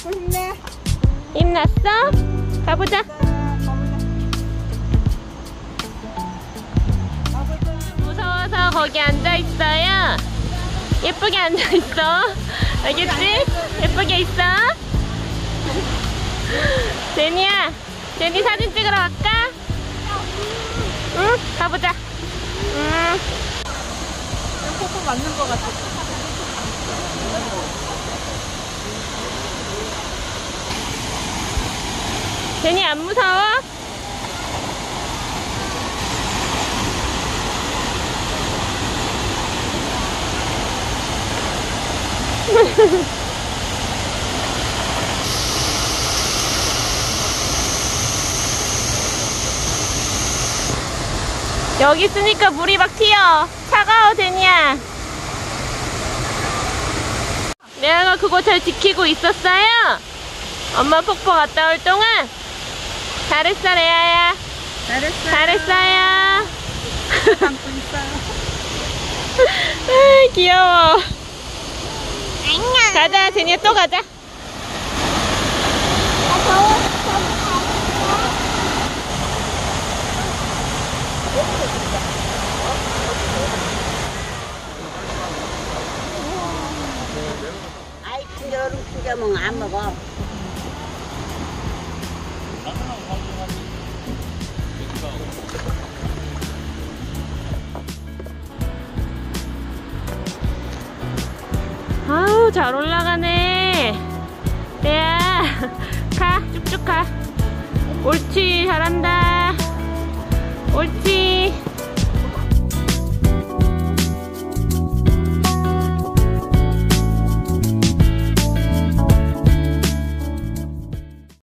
가고 싶네. 힘났어? 가보자. 무서워서 거기 앉아있어요. 예쁘게 앉아있어. 알겠지? 예쁘게 있어. 제니야, 제니 사진 찍으러 갈까? 응? 가보자. 코코 맞는 거 같아. 제니 안 무서워? 여기 있으니까 물이 막 튀어. 차가워, 제니야. 레아가 그거 잘 지키고 있었어요? 엄마 폭포 갔다 올 동안? 잘했어, 레아야. 잘했어요. 잘했어요. 감고 있어요. 귀여워. 안녕. 가자, 제니야, 또 가자. 아이, 여름 피자몽 안 먹어. 아우, 잘 올라가네. 레아, 가, 쭉쭉 가. 옳지, 잘한다. 옳지.